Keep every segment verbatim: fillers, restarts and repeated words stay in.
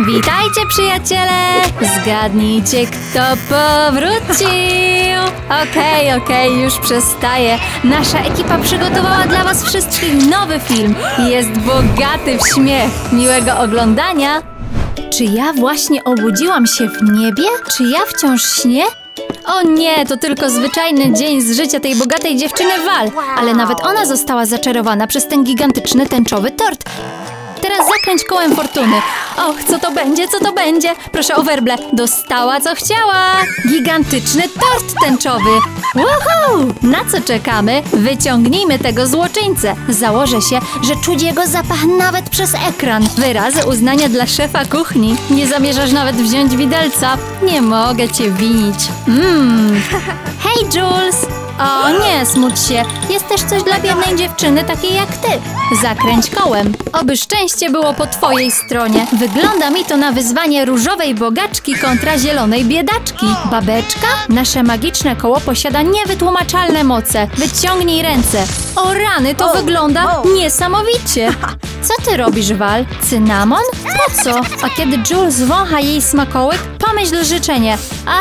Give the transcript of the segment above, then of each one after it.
Witajcie, przyjaciele! Zgadnijcie, kto powrócił! Okej, okay, okej, okay, już przestaję. Nasza ekipa przygotowała dla was wszystkich nowy film. Jest bogaty w śmiech. Miłego oglądania! Czy ja właśnie obudziłam się w niebie? Czy ja wciąż śnię? O nie, to tylko zwyczajny dzień z życia tej bogatej dziewczyny Val. Ale nawet ona została zaczarowana przez ten gigantyczny tęczowy tort. Teraz zakręć kołem fortuny. Och, co to będzie, co to będzie? Proszę o werble. Dostała, co chciała. Gigantyczny tort tęczowy. Woohoo! Na co czekamy? Wyciągnijmy tego złoczyńcę. Założę się, że czuć jego zapach nawet przez ekran. Wyrazy uznania dla szefa kuchni. Nie zamierzasz nawet wziąć widelca. Nie mogę cię winić. Mmm. Hej, Jules! O nie, smuć się. Jest też coś dla biednej dziewczyny takiej jak ty. Zakręć kołem. Oby szczęście było po twojej stronie. Wygląda mi to na wyzwanie różowej bogaczki kontra zielonej biedaczki. Babeczka? Nasze magiczne koło posiada niewytłumaczalne moce. Wyciągnij ręce. O rany, to wygląda niesamowicie. Co ty robisz, Val? Cynamon? Po co? A kiedy Jules wącha jej smakołyk, pomyśl życzenie. A...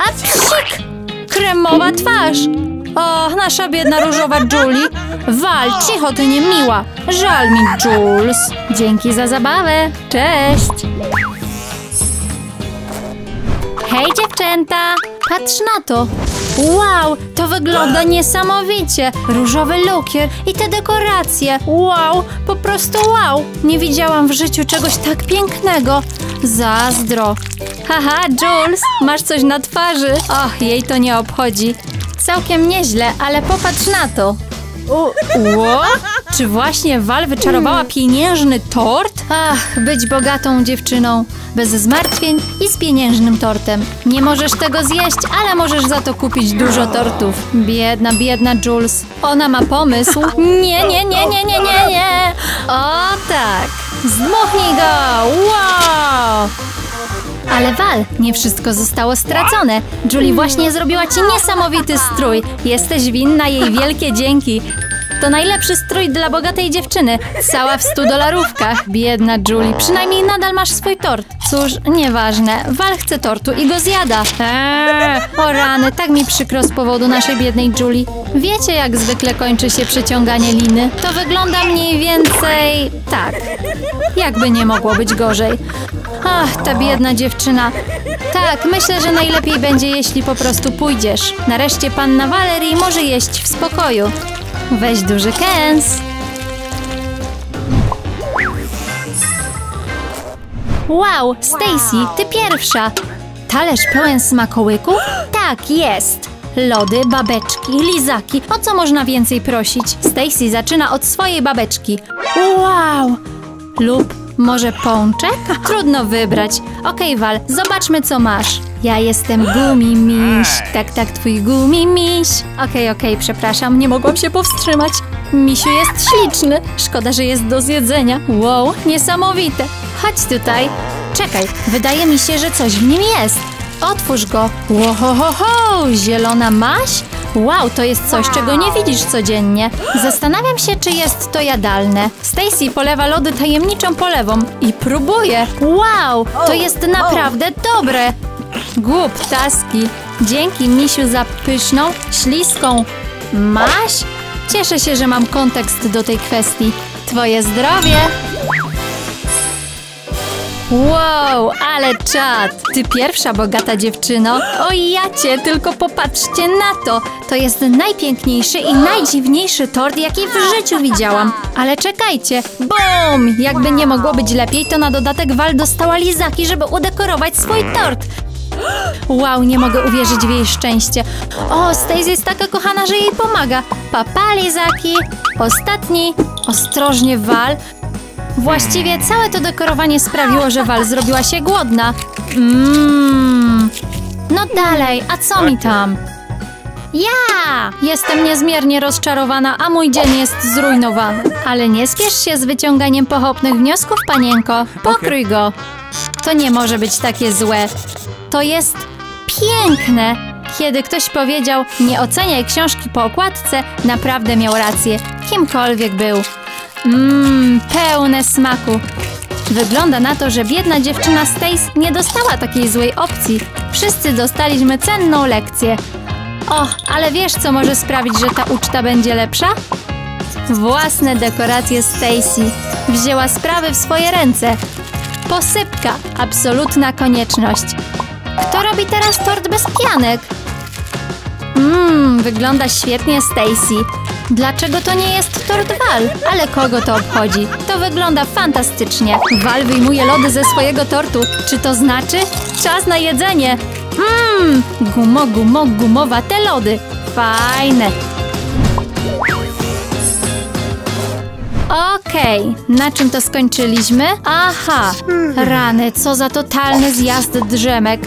A psik! Kremowa twarz! O, nasza biedna różowa Julie! Val, cicho, ty niemiła! Żal mi, Jules! Dzięki za zabawę! Cześć! Hej, dziewczęta! Patrz na to! Wow, to wygląda niesamowicie! Różowy lukier i te dekoracje! Wow, po prostu wow! Nie widziałam w życiu czegoś tak pięknego! Zazdro! Haha, Jules, masz coś na twarzy! Och, jej to nie obchodzi! Całkiem nieźle, ale popatrz na to! O, o? Czy właśnie Val wyczarowała pieniężny tort? Ach, być bogatą dziewczyną! Bez zmartwień i z pieniężnym tortem. Nie możesz tego zjeść, ale możesz za to kupić dużo tortów. Biedna, biedna Jules. Ona ma pomysł. Nie, nie, nie, nie, nie, nie, nie. O tak. Zdmuchnij go. Wow. Ale Val, nie wszystko zostało stracone. Julie właśnie zrobiła ci niesamowity strój. Jesteś winna jej wielkie dzięki. To najlepszy strój dla bogatej dziewczyny. Cała w stu dolarówkach. Biedna Julie, przynajmniej nadal masz swój tort. Cóż, nieważne. Val chce tortu i go zjada. Eee, o rany, tak mi przykro z powodu naszej biednej Julie. Wiecie, jak zwykle kończy się przeciąganie liny? To wygląda mniej więcej... tak. Jakby nie mogło być gorzej. Ach, ta biedna dziewczyna. Tak, myślę, że najlepiej będzie, jeśli po prostu pójdziesz. Nareszcie panna Valerie może jeść w spokoju. Weź duży kęs. Wow, Stacy, ty pierwsza. Talerz pełen smakołyków? Tak, jest. Lody, babeczki, lizaki. O co można więcej prosić? Stacy zaczyna od swojej babeczki. Wow. Lub może pączek? Trudno wybrać. Okej, Val, zobaczmy, co masz. Ja jestem gumimiś. Tak, tak, twój gumimiś. Okej, okej, przepraszam, nie mogłam się powstrzymać. Misiu jest śliczny. Szkoda, że jest do zjedzenia. Wow, niesamowite. Chodź tutaj. Czekaj, wydaje mi się, że coś w nim jest. Otwórz go. Łohohoho, zielona maś? Wow, to jest coś, czego nie widzisz codziennie. Zastanawiam się, czy jest to jadalne. Stacy polewa lody tajemniczą polewą i próbuje. Wow, to jest naprawdę dobre. Głup, taski. Dzięki, misiu, za pyszną, śliską maś? Cieszę się, że mam kontekst do tej kwestii. Twoje zdrowie! Wow, ale czad! Ty pierwsza, bogata dziewczyno! O jacie, tylko popatrzcie na to! To jest najpiękniejszy i najdziwniejszy tort, jaki w życiu widziałam. Ale czekajcie! Bum! Jakby nie mogło być lepiej, to na dodatek Val dostała lizaki, żeby udekorować swój tort. Wow, nie mogę uwierzyć w jej szczęście. O, Stacy jest taka kochana, że jej pomaga. Papa, lizaki! Ostatni! Ostrożnie, Val! Właściwie całe to dekorowanie sprawiło, że Val zrobiła się głodna. Mmm. No dalej, a co mi tam? Ja! Jestem niezmiernie rozczarowana, a mój dzień jest zrujnowany. Ale nie spiesz się z wyciąganiem pochopnych wniosków, panienko. Pokrój go. To nie może być takie złe. To jest piękne. Kiedy ktoś powiedział, nie oceniaj książki po okładce, naprawdę miał rację. Kimkolwiek był. Mmm, pełne smaku. Wygląda na to, że biedna dziewczyna Stace nie dostała takiej złej opcji. Wszyscy dostaliśmy cenną lekcję. O, ale wiesz, co może sprawić, że ta uczta będzie lepsza? Własne dekoracje Stacy. Wzięła sprawy w swoje ręce. Posypka. Absolutna konieczność. Kto robi teraz tort bez pianek? Mmm, wygląda świetnie, Stacy. Dlaczego to nie jest tort Val? Ale kogo to obchodzi? To wygląda fantastycznie. Val wyjmuje lody ze swojego tortu. Czy to znaczy? Czas na jedzenie. Mmm, gumo, gumo, gumowa te lody. Fajne. Okej, okay. Na czym to skończyliśmy? Aha, rany, co za totalny zjazd drzemek.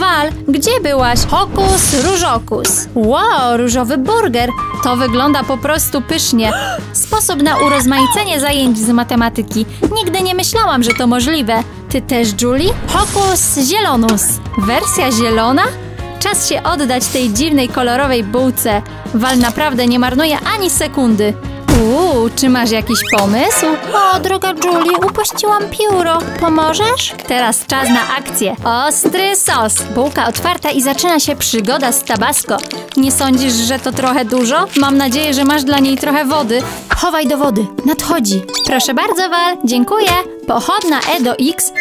Val, gdzie byłaś? Hokus różokus. Wow, różowy burger. To wygląda po prostu pysznie. Sposób na urozmaicenie zajęć z matematyki. Nigdy nie myślałam, że to możliwe. Ty też, Julie? Hokus zielonus. Wersja zielona? Czas się oddać tej dziwnej, kolorowej bułce. Val naprawdę nie marnuje ani sekundy. Uuu, czy masz jakiś pomysł? O, droga Julie, upuściłam pióro. Pomożesz? Teraz czas na akcję. Ostry sos. Bułka otwarta i zaczyna się przygoda z Tabasco. Nie sądzisz, że to trochę dużo? Mam nadzieję, że masz dla niej trochę wody. Chowaj do wody. Nadchodzi. Proszę bardzo, Val. Dziękuję. Pochodna E do X.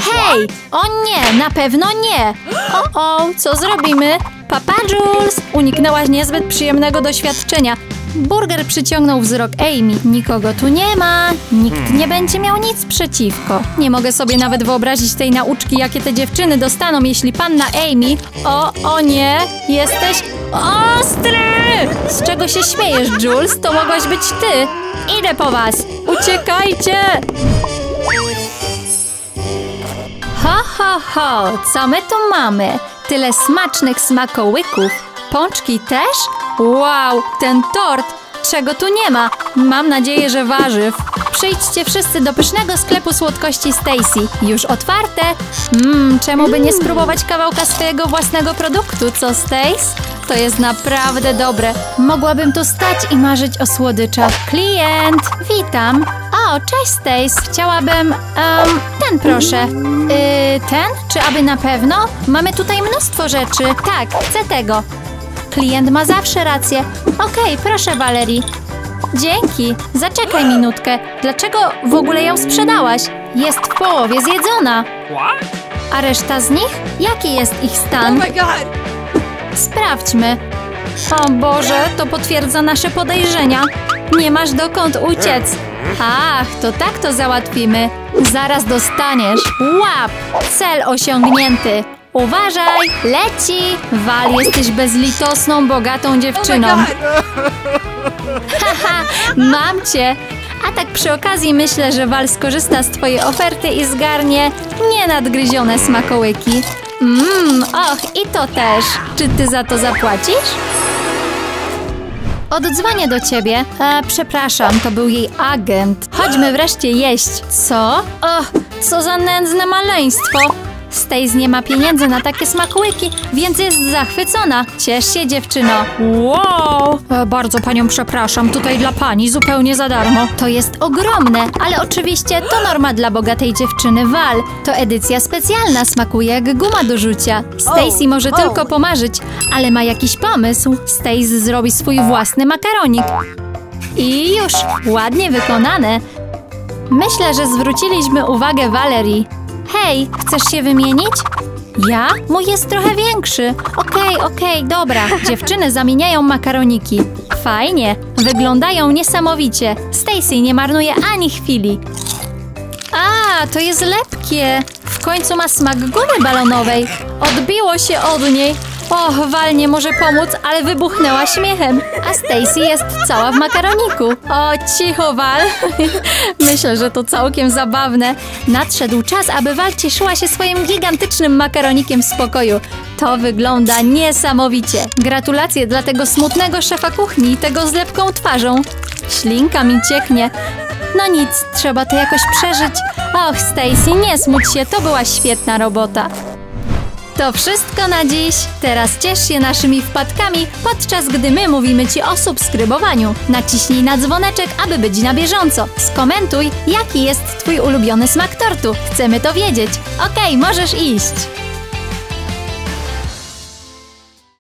Hej! O nie, na pewno nie. O, o, co zrobimy? Papa Jules! Uniknęłaś niezbyt przyjemnego doświadczenia. Burger przyciągnął wzrok Amy. Nikogo tu nie ma. Nikt nie będzie miał nic przeciwko. Nie mogę sobie nawet wyobrazić tej nauczki, jakie te dziewczyny dostaną, jeśli panna Amy... O, o nie! Jesteś ostry! Z czego się śmiejesz, Jules? To mogłaś być ty. Idę po was. Uciekajcie! Ho, ho, ho! Co my tu mamy? Tyle smacznych smakołyków. Pączki też? Wow, ten tort! Czego tu nie ma? Mam nadzieję, że warzyw. Przyjdźcie wszyscy do pysznego sklepu słodkości Stacy. Już otwarte. Mmm, czemu by nie spróbować kawałka swojego własnego produktu, co Stace? To jest naprawdę dobre. Mogłabym tu stać i marzyć o słodyczach. Klient! Witam! O, cześć Stace! Chciałabym... Um, ten proszę. Yy, ten? Czy aby na pewno? Mamy tutaj mnóstwo rzeczy. Tak, chcę tego. Klient ma zawsze rację. Okej, okay, proszę Valerie. Dzięki. Zaczekaj minutkę. Dlaczego w ogóle ją sprzedałaś? Jest w połowie zjedzona. A reszta z nich? Jaki jest ich stan? Sprawdźmy. O Boże, to potwierdza nasze podejrzenia. Nie masz dokąd uciec. Ach, to tak to załatwimy. Zaraz dostaniesz. Łap! Cel osiągnięty. Uważaj! Leci! Val, jesteś bezlitosną, bogatą dziewczyną. Haha, mam cię! A tak przy okazji myślę, że Val skorzysta z twojej oferty i zgarnie nienadgryzione smakołyki. Mmm, och, i to też! Czy ty za to zapłacisz? Oddzwonię do ciebie. E, przepraszam, to był jej agent. Chodźmy wreszcie jeść. Co? Och, co za nędzne maleństwo! Stace nie ma pieniędzy na takie smakołyki, więc jest zachwycona. Ciesz się, dziewczyno. Wow! E, bardzo panią przepraszam, tutaj dla pani zupełnie za darmo. To jest ogromne, ale oczywiście to norma dla bogatej dziewczyny Val. To edycja specjalna, smakuje jak guma do rzucia. Stacy może tylko pomarzyć, ale ma jakiś pomysł. Stace zrobi swój własny makaronik. I już, ładnie wykonane. Myślę, że zwróciliśmy uwagę Valerie. Hej, chcesz się wymienić? Ja? Mój jest trochę większy. Okej, okay, okej, okay, dobra. Dziewczyny zamieniają makaroniki. Fajnie. Wyglądają niesamowicie. Stacy nie marnuje ani chwili. A, to jest lepkie. W końcu ma smak gumy balonowej. Odbiło się od niej. Och, Val nie może pomóc, ale wybuchnęła śmiechem. A Stacy jest cała w makaroniku. O, cicho, Val. Myślę, że to całkiem zabawne. Nadszedł czas, aby Val cieszyła się swoim gigantycznym makaronikiem w spokoju. To wygląda niesamowicie. Gratulacje dla tego smutnego szefa kuchni i tego z lepką twarzą. Ślinka mi cieknie. No nic, trzeba to jakoś przeżyć. Och, Stacy, nie smuć się, to była świetna robota. To wszystko na dziś! Teraz ciesz się naszymi wpadkami, podczas gdy my mówimy Ci o subskrybowaniu. Naciśnij na dzwoneczek, aby być na bieżąco. Skomentuj, jaki jest Twój ulubiony smak tortu. Chcemy to wiedzieć. Okej, możesz iść!